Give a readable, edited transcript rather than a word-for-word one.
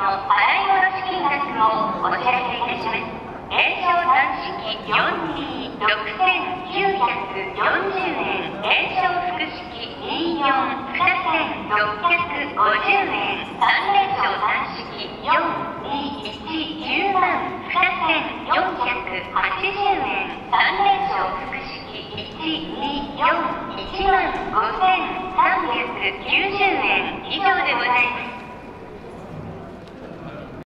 の払い戻し金額をお知らせいたします。名称残式 4D6940円、名称複式 242650円、3連勝残式 421102480円、3連勝複式 12415,390円以上でございます。